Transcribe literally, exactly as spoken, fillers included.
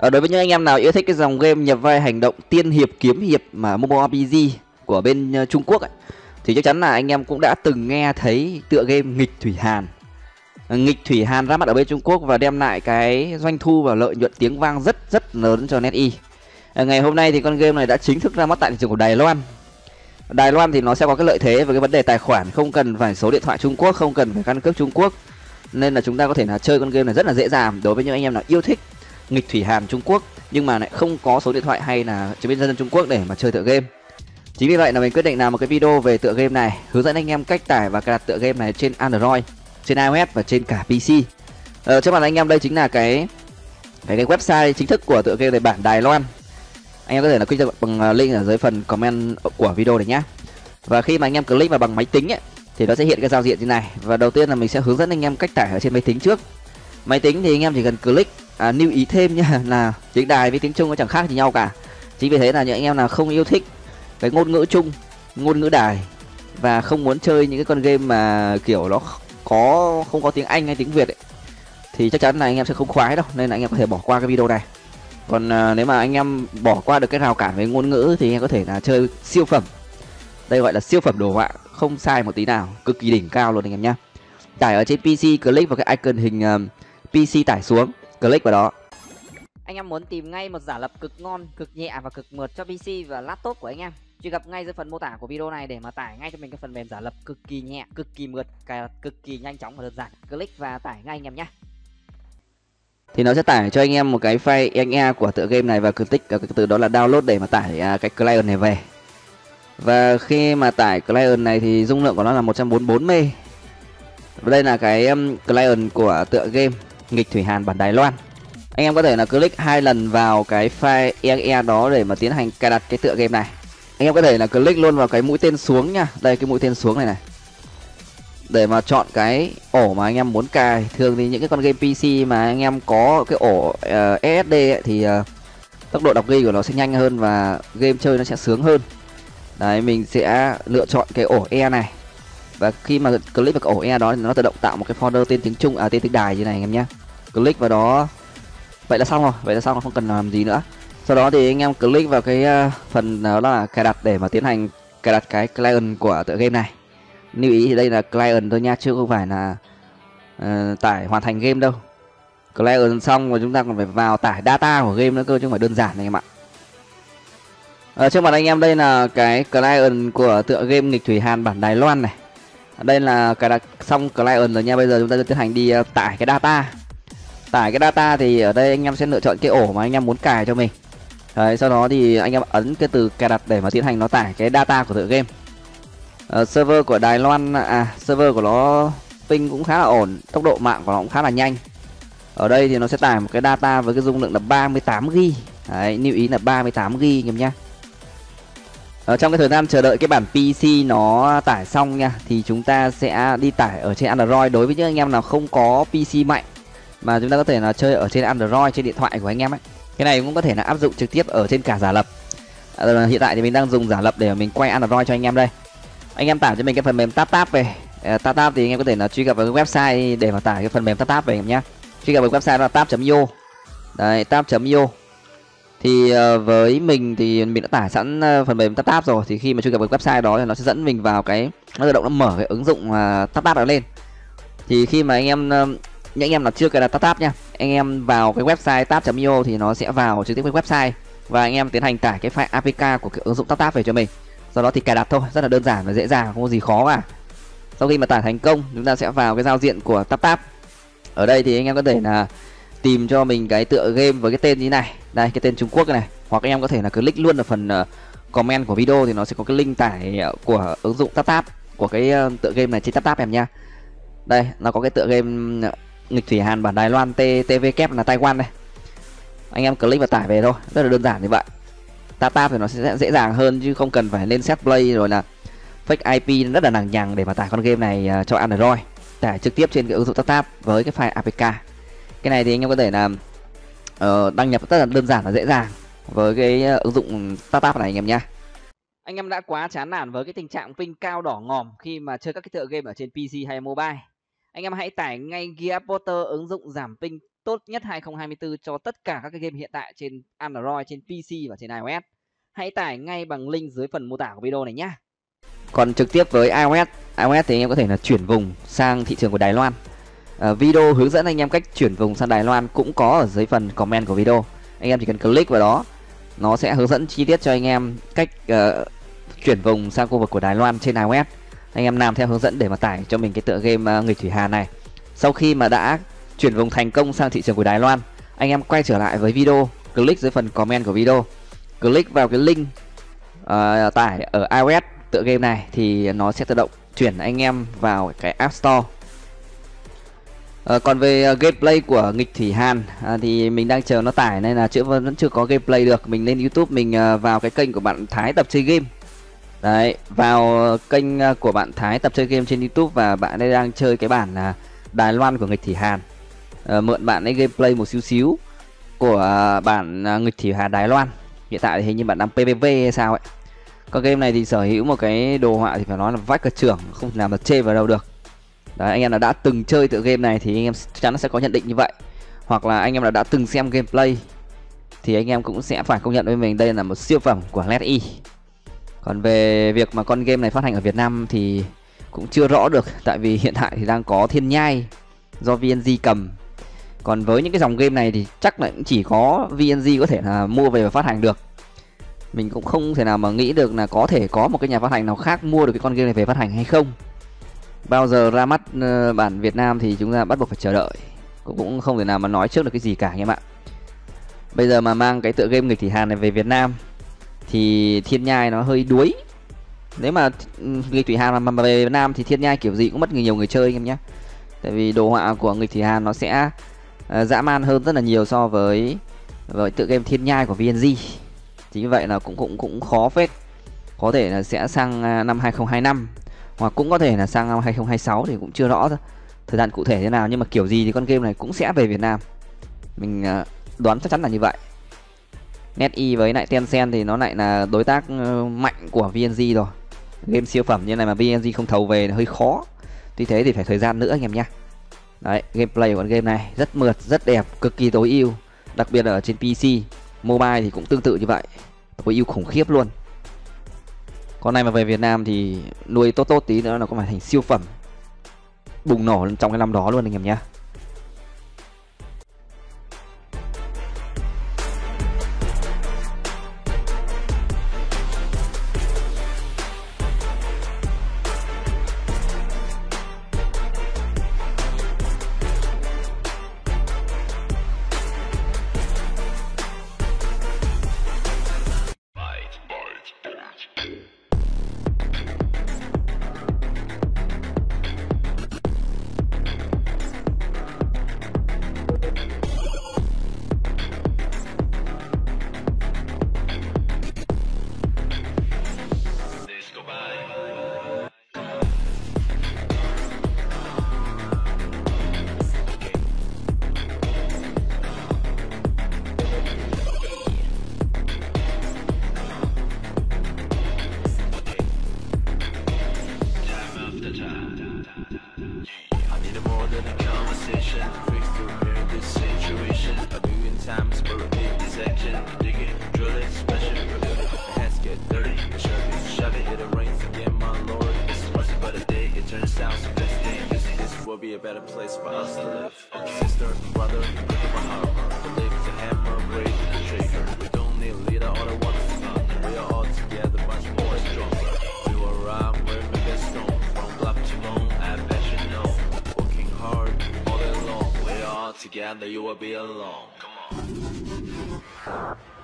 À, đối với những anh em nào yêu thích cái dòng game nhập vai hành động tiên hiệp kiếm hiệp mà mobile rờ pê giê của bên Trung Quốc ấy, thì chắc chắn là anh em cũng đã từng nghe thấy tựa game Nghịch Thủy Hàn. Nghịch Thủy Hàn ra mắt ở bên Trung Quốc và đem lại cái doanh thu và lợi nhuận tiếng vang rất rất lớn cho NetEase. À, ngày hôm nay thì con game này đã chính thức ra mắt tại thị trường của Đài Loan. Đài Loan thì nó sẽ có cái lợi thế về cái vấn đề tài khoản, không cần phải số điện thoại Trung Quốc, không cần phải căn cước Trung Quốc, nên là chúng ta có thể là chơi con game này rất là dễ dàng đối với những anh em nào yêu thích Nghịch Thủy Hàn Trung Quốc nhưng mà lại không có số điện thoại hay là chứng minh nhân dân Trung Quốc để mà chơi tựa game. Chính vì vậy là mình quyết định làm một cái video về tựa game này, hướng dẫn anh em cách tải và cài đặt tựa game này trên Android, trên iOS và trên cả pê xê. Ờ, trước mặt anh em đây chính là cái cái, cái website chính thức của tựa game này bản Đài Loan. Anh em có thể là click bằng link ở dưới phần comment của video này nhé. Và khi mà anh em click vào bằng máy tính ấy, thì nó sẽ hiện cái giao diện như này. Và đầu tiên là mình sẽ hướng dẫn anh em cách tải ở trên máy tính trước. Máy tính thì anh em chỉ cần click. À, lưu ý thêm nha là tiếng Đài với tiếng Trung nó chẳng khác gì nhau cả. Chính vì thế là những anh em nào không yêu thích cái ngôn ngữ Trung, ngôn ngữ Đài và không muốn chơi những cái con game mà kiểu nó có không có tiếng Anh hay tiếng Việt ấy, thì chắc chắn là anh em sẽ không khoái đâu, nên là anh em có thể bỏ qua cái video này. Còn à, nếu mà anh em bỏ qua được cái rào cản về ngôn ngữ thì anh em có thể là chơi siêu phẩm. Đây gọi là siêu phẩm đồ họa, không sai một tí nào, cực kỳ đỉnh cao luôn anh em nhá. Tải ở trên pê xê, click vào cái icon hình uh, pê xê tải xuống, click vào đó. Anh em muốn tìm ngay một giả lập cực ngon, cực nhẹ và cực mượt cho pê xê và laptop của anh em, truy cập ngay dưới phần mô tả của video này để mà tải ngay cho mình cái phần mềm giả lập cực kỳ nhẹ, cực kỳ mượt, cài đặt cực kỳ nhanh chóng và đơn giản. Click và tải ngay anh em nhé. Thì nó sẽ tải cho anh em một cái file e en e của tựa game này và click cái từ đó là download để mà tải cái client này về. Và khi mà tải client này thì dung lượng của nó là một trăm bốn mươi bốn mê ga. Và đây là cái client của tựa game Nghịch Thủy Hàn bản Đài Loan. Anh em có thể là click hai lần vào cái file e en e đó để mà tiến hành cài đặt cái tựa game này. Anh em có thể là click luôn vào cái mũi tên xuống nha. Đây cái mũi tên xuống này này, để mà chọn cái ổ mà anh em muốn cài. Thường thì những cái con game pê xê mà anh em có cái ổ uh, ét ét đê ấy, thì uh, tốc độ đọc ghi của nó sẽ nhanh hơn và game chơi nó sẽ sướng hơn. Đấy, mình sẽ lựa chọn cái ổ e này. Và khi mà click vào cái ổ e đó thì nó tự động tạo một cái folder tên tiếng Trung, à tên tiếng Đài như này anh em nhé. Click vào đó. Vậy là xong rồi, vậy là xong, không cần làm gì nữa. Sau đó thì anh em click vào cái phần đó là cài đặt để mà tiến hành cài đặt cái client của tựa game này. Lưu ý thì đây là client thôi nha, chứ không phải là uh, tải hoàn thành game đâu. Client xong rồi chúng ta còn phải vào tải data của game nữa cơ, chứ không phải đơn giản này em ạ. À, trước mặt anh em đây là cái client của tựa game Nghịch Thủy Hàn bản Đài Loan này. Đây là cài đặt xong client rồi nha. Bây giờ chúng ta sẽ tiến hành đi uh, tải cái data. Tải cái data thì ở đây anh em sẽ lựa chọn cái ổ mà anh em muốn cài cho mình. Đấy, sau đó thì anh em ấn cái từ cài đặt để mà tiến hành nó tải cái data của tựa game. Uh, server của Đài Loan, à server của nó ping cũng khá là ổn, tốc độ mạng của nó cũng khá là nhanh. Ở đây thì nó sẽ tải một cái data với cái dung lượng là ba mươi tám gi ga bai. Đấy, lưu ý là ba mươi tám gi ga bai anh em nhé. Ở trong cái thời gian chờ đợi cái bản pê xê nó tải xong nha, thì chúng ta sẽ đi tải ở trên Android. Đối với những anh em nào không có pê xê mạnh mà chúng ta có thể là chơi ở trên Android, trên điện thoại của anh em ấy. Cái này cũng có thể là áp dụng trực tiếp ở trên cả giả lập. À, hiện tại thì mình đang dùng giả lập để mình quay Android cho anh em đây. Anh em tải cho mình cái phần mềm TapTap về. À, TapTap thì anh em có thể là truy cập vào cái website để mà tải cái phần mềm TapTap về em nhé. Truy cập vào website là tap chấm i o. Đấy, tap chấm i o. Thì với mình thì mình đã tải sẵn phần mềm TapTap rồi, thì khi mà truy cập vào website đó thì nó sẽ dẫn mình vào cái nó tự động nó mở cái ứng dụng TapTap đó lên. Thì khi mà anh em những anh em nào chưa cài đặt TapTap nha, anh em vào cái website tap chấm i o thì nó sẽ vào trực tiếp cái website và anh em tiến hành tải cái file a pê ca của cái ứng dụng TapTap về cho mình. Sau đó thì cài đặt thôi, rất là đơn giản và dễ dàng, không có gì khó cả. Sau khi mà tải thành công, chúng ta sẽ vào cái giao diện của TapTap. Ở đây thì anh em có thể là tìm cho mình cái tựa game với cái tên như này, đây cái tên Trung Quốc này, hoặc anh em có thể là click luôn ở phần uh, comment của video thì nó sẽ có cái link tải uh, của ứng dụng TapTap của cái uh, tựa game này trên TapTap em nha. Đây nó có cái tựa game uh, Nghịch Thủy Hàn bản Đài Loan T T W là Taiwan đây. Anh em click và tải về thôi, rất là đơn giản như vậy. TapTap thì nó sẽ dễ dàng hơn chứ không cần phải lên set play rồi là fake i pê rất là lằng nhằng để mà tải con game này uh, cho Android. Tải trực tiếp trên cái ứng dụng TapTap với cái file a pê ca. Cái này thì anh em có thể là uh, đăng nhập rất là đơn giản và dễ dàng với cái uh, ứng dụng TapTap này anh em nhé. Anh em đã quá chán nản với cái tình trạng ping cao đỏ ngòm khi mà chơi các cái tựa game ở trên pê xê hay mobile. Anh em hãy tải ngay Gear Porter, ứng dụng giảm ping tốt nhất hai không hai tư cho tất cả các cái game hiện tại trên Android, trên pê xê và trên iOS. Hãy tải ngay bằng link dưới phần mô tả của video này nhé. Còn trực tiếp với iOS, iOS thì anh em có thể là chuyển vùng sang thị trường của Đài Loan. À, video hướng dẫn anh em cách chuyển vùng sang Đài Loan cũng có ở dưới phần comment của video. Anh em chỉ cần click vào đó, nó sẽ hướng dẫn chi tiết cho anh em cách uh, chuyển vùng sang khu vực của Đài Loan trên iOS. Anh em làm theo hướng dẫn để mà tải cho mình cái tựa game uh, Nghịch Thủy Hàn này. Sau khi mà đã chuyển vùng thành công sang thị trường của Đài Loan, anh em quay trở lại với video, click dưới phần comment của video, click vào cái link uh, tải ở iOS tựa game này thì nó sẽ tự động chuyển anh em vào cái App Store. À, còn về uh, gameplay của Nghịch Thủy Hàn à, thì mình đang chờ nó tải nên là chưa vẫn chưa có gameplay được. Mình lên YouTube, mình uh, vào cái kênh của bạn Thái Tập Chơi Game. Đấy, vào uh, kênh uh, của bạn Thái Tập Chơi Game trên YouTube và bạn ấy đang chơi cái bản uh, Đài Loan của Nghịch Thủy Hàn. Uh, mượn bạn ấy gameplay một xíu xíu của uh, bản uh, Nghịch Thủy Hàn Đài Loan. Hiện tại thì hình như bạn đang pê vê pê hay sao ấy. Con game này thì sở hữu một cái đồ họa thì phải nói là vách cả trưởng, không làm được chê vào đâu được. Đấy, anh em nào đã từng chơi tựa game này thì anh em chắc chắn sẽ có nhận định như vậy. Hoặc là anh em nào đã từng xem gameplay thì anh em cũng sẽ phải công nhận với mình đây là một siêu phẩm của NetEase. Còn về việc mà con game này phát hành ở Việt Nam thì cũng chưa rõ được. Tại vì hiện tại thì đang có Thiên Nhai do vê en giê cầm. Còn với những cái dòng game này thì chắc là cũng chỉ có vê en giê có thể là mua về và phát hành được. Mình cũng không thể nào mà nghĩ được là có thể có một cái nhà phát hành nào khác mua được cái con game này về phát hành hay không. Bao giờ ra mắt bản Việt Nam thì chúng ta bắt buộc phải chờ đợi, cũng không thể nào mà nói trước được cái gì cả anh em ạ. Bây giờ mà mang cái tựa game Nghịch Thủy Hàn này về Việt Nam thì Thiên Nhai nó hơi đuối. Nếu mà Nghịch Thủy Hàn mà về Việt Nam thì Thiên Nhai kiểu gì cũng mất nhiều người chơi anh em nhé. Tại vì đồ họa của Nghịch Thủy Hàn nó sẽ dã man hơn rất là nhiều so với với tựa game Thiên Nhai của vê en giê. Chính vì vậy là cũng cũng cũng khó phết. Có thể là sẽ sang năm hai không hai lăm hoặc cũng có thể là sang năm hai không hai sáu thì cũng chưa rõ thời gian cụ thể thế nào, nhưng mà kiểu gì thì con game này cũng sẽ về Việt Nam. Mình đoán chắc chắn là như vậy. NetEase với lại Tencent thì nó lại là đối tác mạnh của vê en giê rồi. Game siêu phẩm như này mà vê en giê không thầu về là hơi khó. Tuy thế thì phải thời gian nữa anh em nhé. Đấy, gameplay của con game này rất mượt, rất đẹp, cực kỳ tối ưu. Đặc biệt là ở trên pê xê, mobile thì cũng tương tự như vậy. Tối ưu khủng khiếp luôn. Con này mà về Việt Nam thì nuôi tốt tốt tí nữa là có phải thành siêu phẩm bùng nổ trong cái năm đó luôn anh em nhé. A better place for us to live. Okay. Sister and brother, look at my heart. The lift, the hammer, break the trigger. We don't need a leader or the one to come. We are all together, much more stronger. We will rock where we get strong. From black to bone, I bet you know. Working hard all day long. We are all together, you will be alone. Come on.